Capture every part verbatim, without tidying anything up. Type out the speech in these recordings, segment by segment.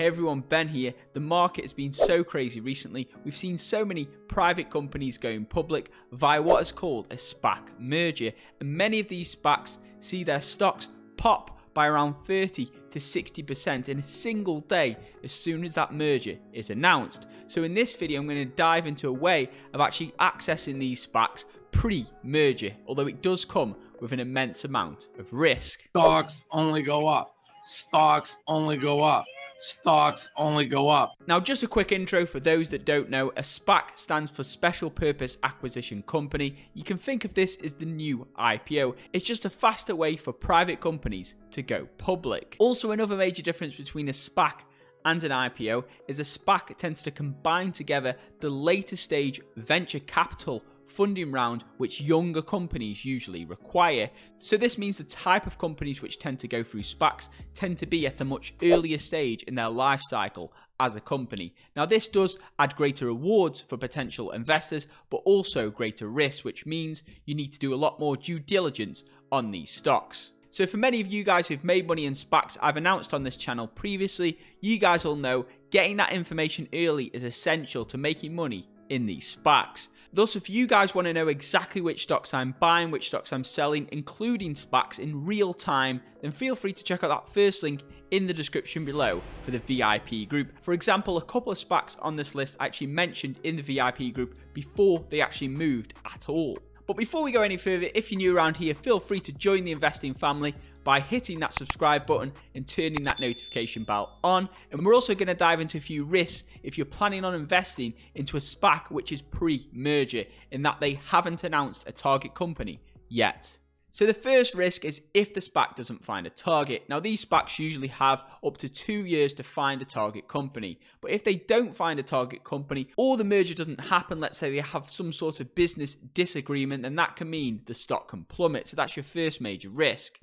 Hey everyone, Ben here. The market has been so crazy recently. We've seen so many private companies going public via what is called a SPAC merger, and many of these SPACs see their stocks pop by around thirty to sixty percent in a single day as soon as that merger is announced. So in this video, I'm going to dive into a way of actually accessing these SPACs pre-merger, although it does come with an immense amount of risk. Stocks only go up. Stocks only go up. Stocks only go up. Now, just a quick intro for those that don't know, a SPAC stands for Special Purpose Acquisition Company. You can think of this as the new I P O. It's just a faster way for private companies to go public. Also, another major difference between a SPAC and an I P O is a SPAC tends to combine together the later stage venture capital funding round, which younger companies usually require. So this means the type of companies which tend to go through SPACs tend to be at a much earlier stage in their life cycle as a company. Now, this does add greater rewards for potential investors, but also greater risks, which means you need to do a lot more due diligence on these stocks. So for many of you guys who've made money in SPACs, I've announced on this channel previously, you guys all know getting that information early is essential to making money in these SPACs. Thus, if you guys want to know exactly which stocks I'm buying, which stocks I'm selling, including SPACs in real time, then feel free to check out that first link in the description below for the V I P group. For example, a couple of SPACs on this list I actually mentioned in the V I P group before they actually moved at all. But before we go any further, if you're new around here, feel free to join the investing family by hitting that subscribe button and turning that notification bell on. And we're also going to dive into a few risks if you're planning on investing into a SPAC which is pre-merger, in that they haven't announced a target company yet. So the first risk is if the SPAC doesn't find a target. Now, these SPACs usually have up to two years to find a target company. But if they don't find a target company, or the merger doesn't happen, let's say they have some sort of business disagreement, then that can mean the stock can plummet. So that's your first major risk.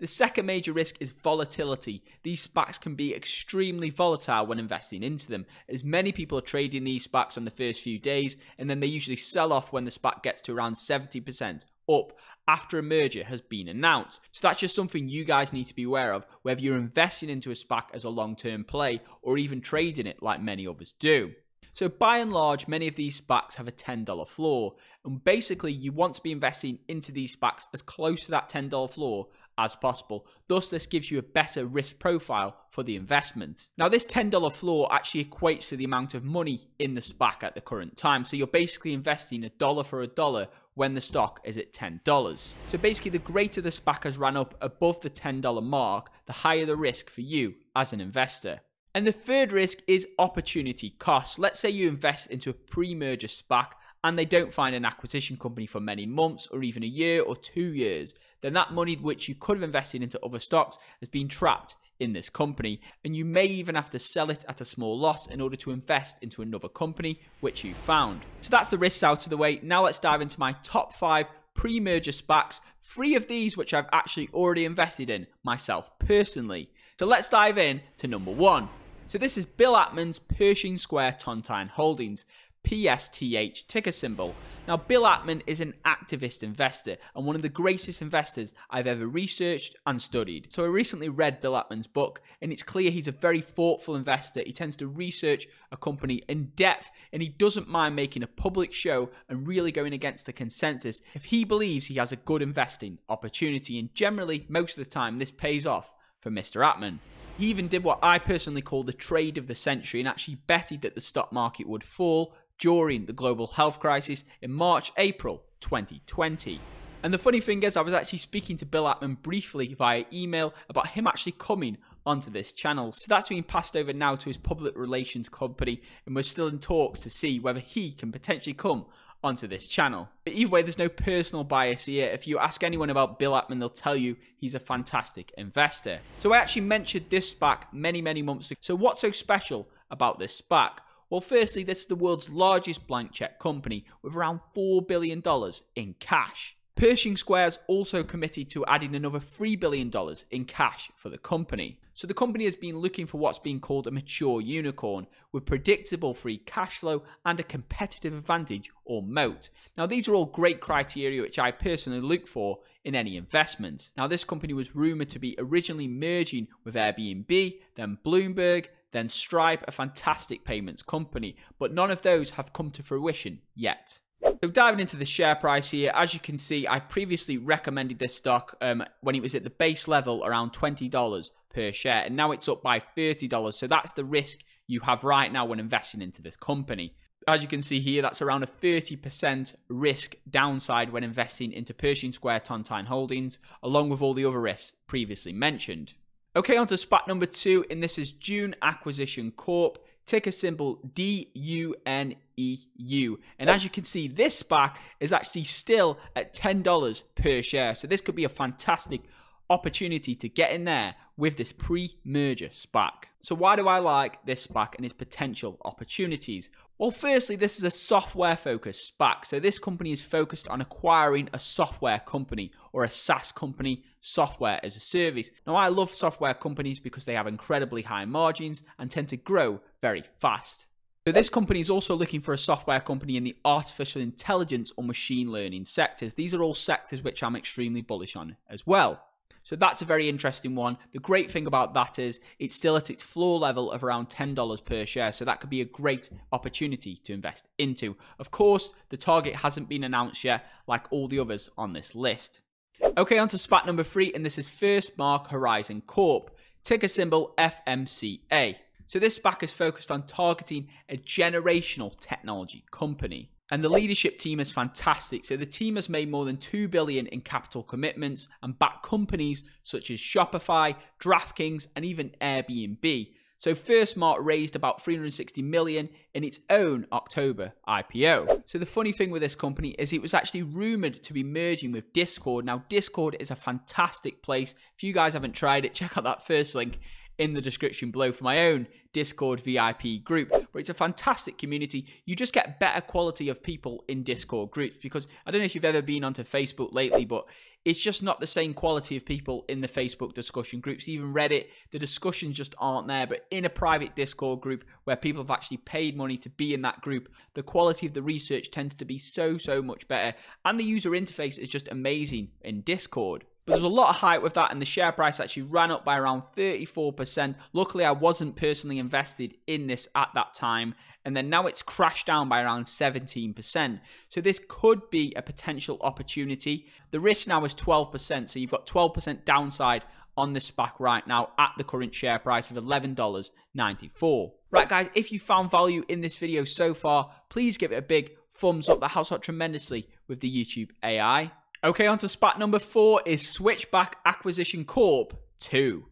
The second major risk is volatility. These SPACs can be extremely volatile when investing into them, as many people are trading these SPACs on the first few days, and then they usually sell off when the SPAC gets to around seventy percent up after a merger has been announced. So that's just something you guys need to be aware of, whether you're investing into a SPAC as a long-term play or even trading it like many others do. So by and large, many of these SPACs have a ten dollar floor, and basically you want to be investing into these SPACs as close to that ten dollar floor as possible. Thus, this gives you a better risk profile for the investment. Now, this ten dollar floor actually equates to the amount of money in the SPAC at the current time. So you're basically investing a dollar for a dollar when the stock is at ten dollars. So basically, the greater the SPAC has run up above the ten dollar mark, the higher the risk for you as an investor. And the third risk is opportunity cost. Let's say you invest into a pre-merger SPAC and they don't find an acquisition company for many months or even a year or two years. Then that money which you could have invested into other stocks has been trapped in this company, and you may even have to sell it at a small loss in order to invest into another company which you found. So that's the risks out of the way. Now let's dive into my top five pre-merger SPACs, three of these which I've actually already invested in myself personally. So let's dive in to number one. So this is Bill Ackman's Pershing Square Tontine Holdings, P S T H ticker symbol. Now, Bill Ackman is an activist investor and one of the greatest investors I've ever researched and studied. So I recently read Bill Ackman's book, and it's clear he's a very thoughtful investor. He tends to research a company in depth, and he doesn't mind making a public show and really going against the consensus if he believes he has a good investing opportunity. And generally, most of the time, this pays off for Mister Ackman. He even did what I personally call the trade of the century and actually betted that the stock market would fall during the global health crisis in March April twenty twenty. And the funny thing is, I was actually speaking to Bill Ackman briefly via email about him actually coming onto this channel. So that's been passed over now to his public relations company, and we're still in talks to see whether he can potentially come onto this channel. But either way, there's no personal bias here. If you ask anyone about Bill Ackman, they'll tell you he's a fantastic investor. So I actually mentioned this SPAC many, many months ago. So what's so special about this SPAC? Well, firstly, this is the world's largest blank check company with around four billion dollars in cash. Pershing Square's also committed to adding another three billion dollars in cash for the company. So the company has been looking for what's been called a mature unicorn with predictable free cash flow and a competitive advantage or moat. Now, these are all great criteria which I personally look for in any investment. Now, this company was rumored to be originally merging with Airbnb, then Bloomberg, Then Stripe, a fantastic payments company, but none of those have come to fruition yet. So diving into the share price here, as you can see, I previously recommended this stock um, when it was at the base level around twenty dollars per share, and now it's up by thirty dollars. So that's the risk you have right now when investing into this company. As you can see here, that's around a thirty percent risk downside when investing into Pershing Square Tontine Holdings, along with all the other risks previously mentioned. Okay, on to SPAC number two, and this is Dune Acquisition Corp, ticker symbol D U N E U. And as you can see, this SPAC is actually still at ten dollars per share. So this could be a fantastic opportunity to get in there with this pre-merger SPAC. So why do I like this SPAC and its potential opportunities? Well, firstly, this is a software-focused SPAC. So this company is focused on acquiring a software company or a SaaS company, software as a service. Now, I love software companies because they have incredibly high margins and tend to grow very fast. So this company is also looking for a software company in the artificial intelligence or machine learning sectors. These are all sectors which I'm extremely bullish on as well. So that's a very interesting one. The great thing about that is it's still at its floor level of around ten dollars per share. So that could be a great opportunity to invest into. Of course, the target hasn't been announced yet, like all the others on this list. Okay, on to SPAC number three, and this is First Mark Horizon Corp, ticker symbol F M C A. So this SPAC is focused on targeting a generational technology company. And the leadership team is fantastic. So the team has made more than two billion dollars in capital commitments and backed companies such as Shopify, DraftKings, and even Airbnb. So First Mark raised about three hundred sixty million dollars in its own October I P O. So the funny thing with this company is it was actually rumored to be merging with Discord. Now, Discord is a fantastic place. If you guys haven't tried it, check out that first link in the description below for my own Discord V I P group, where it's a fantastic community. You just get better quality of people in Discord groups, because I don't know if you've ever been onto Facebook lately, but it's just not the same quality of people in the Facebook discussion groups, even Reddit. The discussions just aren't there, but in a private Discord group where people have actually paid money to be in that group, the quality of the research tends to be so, so much better. And the user interface is just amazing in Discord. But there's a lot of hype with that, and the share price actually ran up by around thirty-four percent. Luckily, I wasn't personally invested in this at that time. And then now it's crashed down by around seventeen percent. So this could be a potential opportunity. The risk now is twelve percent. So you've got twelve percent downside on this SPAC right now at the current share price of eleven dollars and ninety-four cents. Right, guys, if you found value in this video so far, please give it a big thumbs up. That helps out tremendously with the YouTube A I. Okay, on to SPAC number four is Switchback Acquisition Corp two.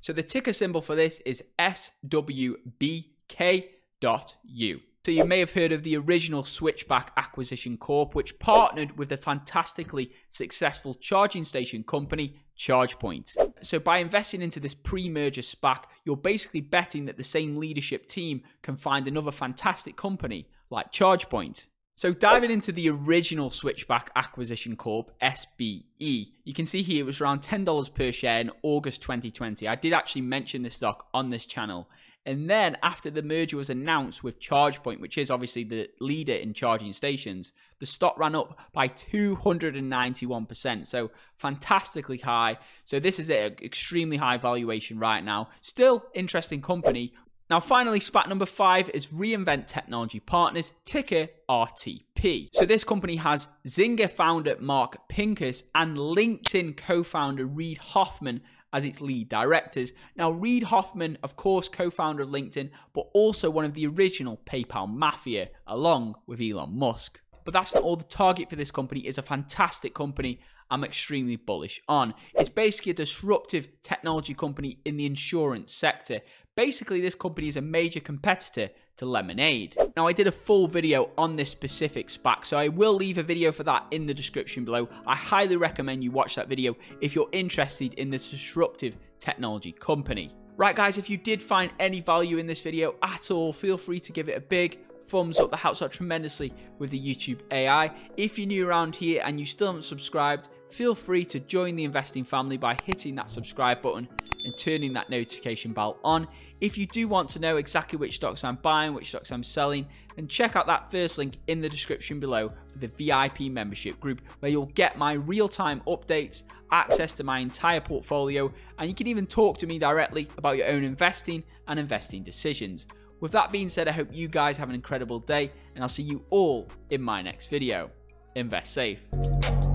So the ticker symbol for this is S W B K dot U. So you may have heard of the original Switchback Acquisition Corp, which partnered with the fantastically successful charging station company, ChargePoint. So by investing into this pre-merger SPAC, you're basically betting that the same leadership team can find another fantastic company like ChargePoint. So diving into the original Switchback Acquisition Corp, S B E, you can see here it was around ten dollars per share in August twenty twenty. I did actually mention this stock on this channel. And then after the merger was announced with ChargePoint, which is obviously the leader in charging stations, the stock ran up by two hundred ninety-one percent. So fantastically high. So this is at an extremely high valuation right now. Still interesting company. Now, finally, SPAC number five is reInvent Technology Partners, ticker R T P. So this company has Zynga founder Mark Pincus and LinkedIn co-founder Reid Hoffman as its lead directors. Now, Reid Hoffman, of course, co-founder of LinkedIn, but also one of the original PayPal mafia, along with Elon Musk. But that's not all. The target for this company is a fantastic company I'm extremely bullish on. It's basically a disruptive technology company in the insurance sector. Basically, this company is a major competitor to Lemonade. Now, I did a full video on this specific SPAC, so I will leave a video for that in the description below. I highly recommend you watch that video if you're interested in this disruptive technology company. Right, guys, if you did find any value in this video at all, feel free to give it a big thumbs up. That helps out tremendously with the YouTube A I. If you're new around here and you still haven't subscribed, feel free to join the investing family by hitting that subscribe button and turning that notification bell on. If you do want to know exactly which stocks I'm buying, which stocks I'm selling, then check out that first link in the description below for the V I P membership group, where you'll get my real-time updates, access to my entire portfolio, and you can even talk to me directly about your own investing and investing decisions. With that being said, I hope you guys have an incredible day, and I'll see you all in my next video. Invest safe.